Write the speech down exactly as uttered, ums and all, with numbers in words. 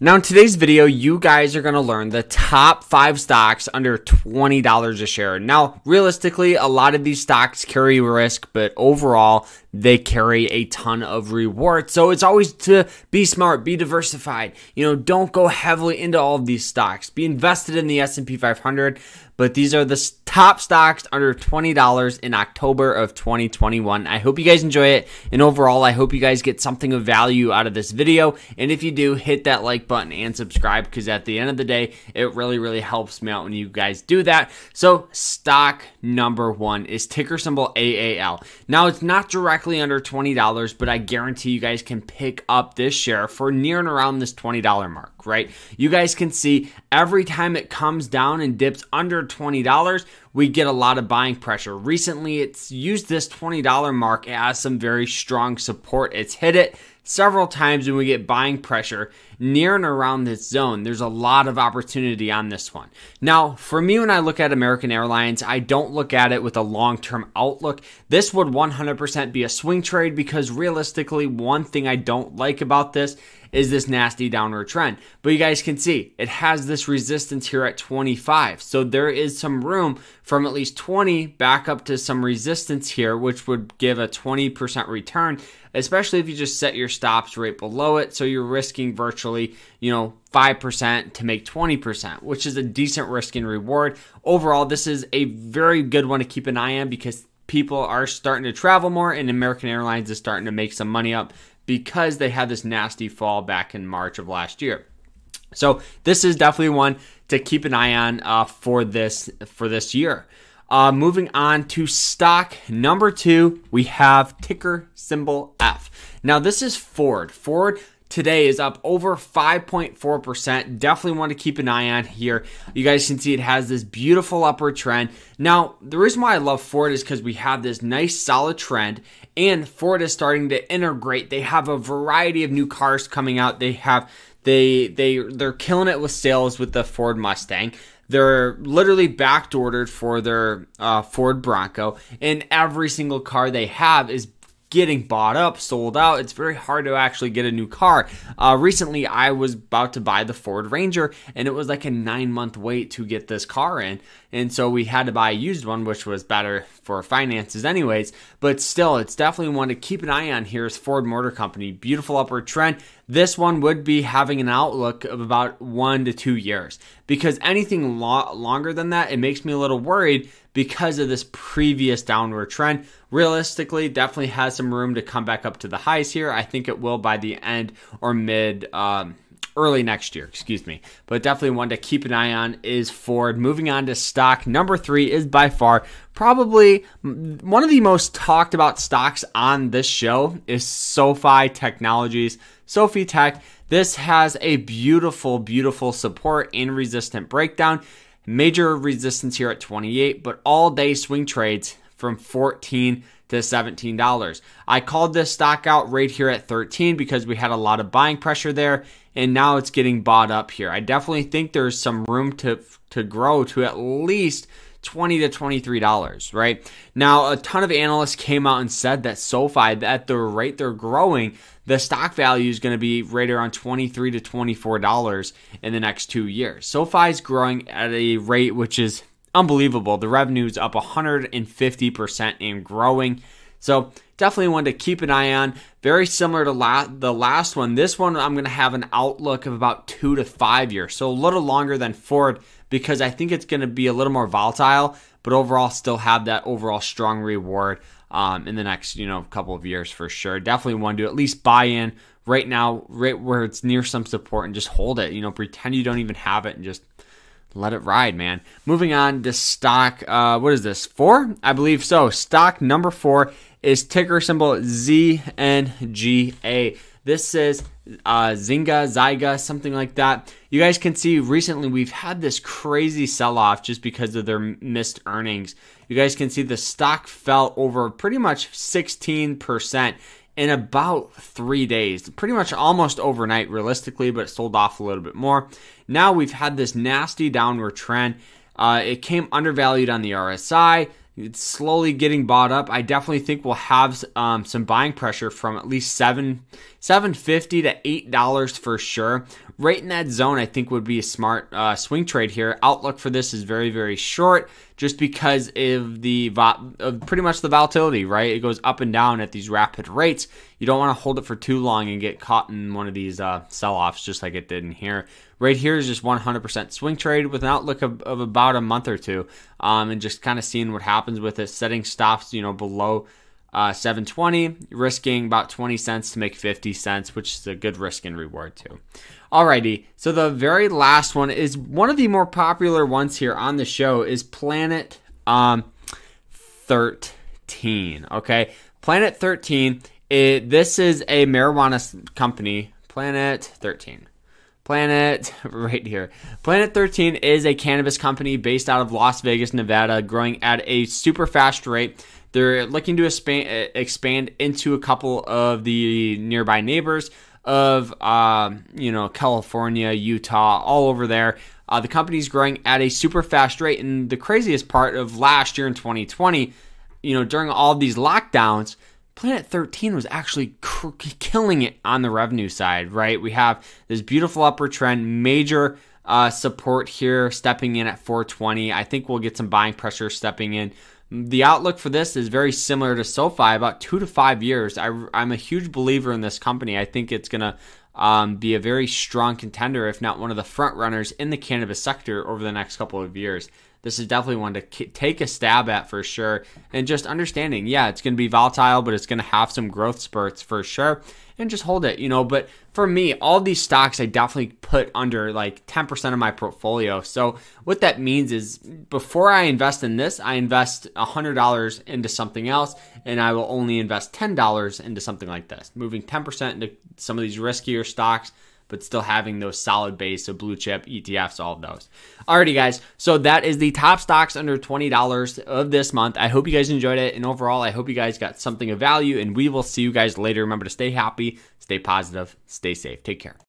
Now in today's video, you guys are going to learn the top five stocks under twenty dollars a share. Now, realistically, a lot of these stocks carry risk, but overall, they carry a ton of reward. So it's always to be smart, be diversified. You know, don't go heavily into all of these stocks. Be invested in the S and P five hundred, but these are the top stocks under twenty dollars in October of twenty twenty-one. I hope you guys enjoy it. And overall, I hope you guys get something of value out of this video. And if you do, hit that like button and subscribe, because at the end of the day, it really, really helps me out when you guys do that. So stock number one is ticker symbol A A L. Now, it's not directly under twenty dollars, but I guarantee you guys can pick up this share for near and around this twenty dollar mark, right? You guys can see every time it comes down and dips under twenty dollars, we get a lot of buying pressure. Recently, it's used this twenty dollar mark as some very strong support. It's hit it several times and we get buying pressure near and around this zone. There's a lot of opportunity on this one. Now, for me, when I look at American Airlines, I don't look at it with a long-term outlook. This would one hundred percent be a swing trade, because realistically, one thing I don't like about this is this nasty downward trend. But you guys can see it has this resistance here at twenty-five. So there is some room from at least twenty back up to some resistance here, which would give a twenty percent return, especially if you just set your stops right below it. So you're risking virtually, you know, five percent to make twenty percent, which is a decent risk and reward. Overall, this is a very good one to keep an eye on, because people are starting to travel more and American Airlines is starting to make some money up, because they had this nasty fall back in March of last year. So this is definitely one to keep an eye on uh, for this for this year. Uh, moving on to stock number two, we have ticker symbol F. Now this is Ford. Ford today is up over five point four percent. Definitely want to keep an eye on here. You guys can see it has this beautiful upward trend. Now, the reason why I love Ford is because we have this nice solid trend, and Ford is starting to integrate. They have a variety of new cars coming out. They have they they they're killing it with sales with the Ford Mustang. They're literally backdoored for their uh, Ford Bronco, and every single car they have is getting bought up, sold out. It's very hard to actually get a new car. Uh, recently, I was about to buy the Ford Ranger, and it was like a nine month wait to get this car in. And so we had to buy a used one, which was better for finances anyways. But still, it's definitely one to keep an eye on here is Ford Motor Company. Beautiful upward trend. This one would be having an outlook of about one to two years, because anything lo longer than that, it makes me a little worried because of this previous downward trend. Realistically, definitely has some room to come back up to the highs here. I think it will by the end or mid, um, early next year, excuse me. But definitely one to keep an eye on is Ford. Moving on to stock number three is by far probably one of the most talked about stocks on this show is SoFi Technologies, SoFi Tech. This has a beautiful, beautiful support and resistant breakdown. Major resistance here at twenty-eight, but all day swing trades from fourteen to seventeen dollars. I called this stock out right here at thirteen because we had a lot of buying pressure there, and now it's getting bought up here. I definitely think there's some room to to grow to at least twenty dollars to twenty-three dollars, right? Now, a ton of analysts came out and said that SoFi, at the rate they're growing, the stock value is going to be right around twenty-three dollars to twenty-four dollars in the next two years. SoFi is growing at a rate which is unbelievable. The revenue is up one hundred fifty percent and growing. So definitely one to keep an eye on. Very similar to la the last one. This one, I'm going to have an outlook of about two to five years. So a little longer than Ford, because I think it's going to be a little more volatile, but overall still have that overall strong reward um, in the next, you know, couple of years for sure. Definitely want to at least buy in right now, right where it's near some support, and just hold it. You know, pretend you don't even have it and just let it ride, man. Moving on to stock, uh, what is this, four? I believe so. Stock number four is ticker symbol Z N G A. This is uh, Zynga, Zyga, something like that. You guys can see recently we've had this crazy sell-off just because of their missed earnings. You guys can see the stock fell over pretty much sixteen percent. In about three days, pretty much almost overnight realistically, but it sold off a little bit more. Now we've had this nasty downward trend. Uh, it came undervalued on the R S I. It's slowly getting bought up. I definitely think we'll have um, some buying pressure from at least seven, seven fifty to eight dollars for sure. Right in that zone, I think would be a smart uh, swing trade here. Outlook for this is very, very short just because of the of pretty much the volatility, right? It goes up and down at these rapid rates. You don't want to hold it for too long and get caught in one of these uh, sell-offs just like it did in here. Right here is just one hundred percent swing trade with an outlook of, of about a month or two, um, and just kind of seeing what happens with it, setting stops, you know, below Uh, seven twenty, risking about twenty cents to make fifty cents, which is a good risk and reward too. Alrighty, so the very last one is one of the more popular ones here on the show is Planet um, thirteen, okay? Planet thirteen, it, this is a marijuana company, Planet thirteen. Planet, right here. Planet thirteen is a cannabis company based out of Las Vegas, Nevada, growing at a super fast rate. They're looking to expand, expand into a couple of the nearby neighbors of, um, you know, California, Utah, all over there. Uh, the company's growing at a super fast rate. And the craziest part of last year in twenty twenty, you know, during all these lockdowns, Planet thirteen was actually killing it on the revenue side, right? We have this beautiful upward trend, major uh, support here, stepping in at four twenty. I think we'll get some buying pressure stepping in. The outlook for this is very similar to SoFi, about two to five years. I, I'm a huge believer in this company. I think it's going to um, be a very strong contender, if not one of the front runners in the cannabis sector over the next couple of years. This is definitely one to take a stab at for sure. And just understanding, yeah, it's going to be volatile, but it's going to have some growth spurts for sure. And just hold it, you know. But for me, all these stocks I definitely put under like ten percent of my portfolio. So what that means is before I invest in this, I invest one hundred dollars into something else, and I will only invest ten dollars into something like this, moving ten percent into some of these riskier stocks, but still having those solid base of blue chip E T Fs, all of those. Alrighty guys, so that is the top stocks under twenty dollars of this month. I hope you guys enjoyed it, and overall, I hope you guys got something of value, and we will see you guys later. Remember to stay happy, stay positive, stay safe. Take care.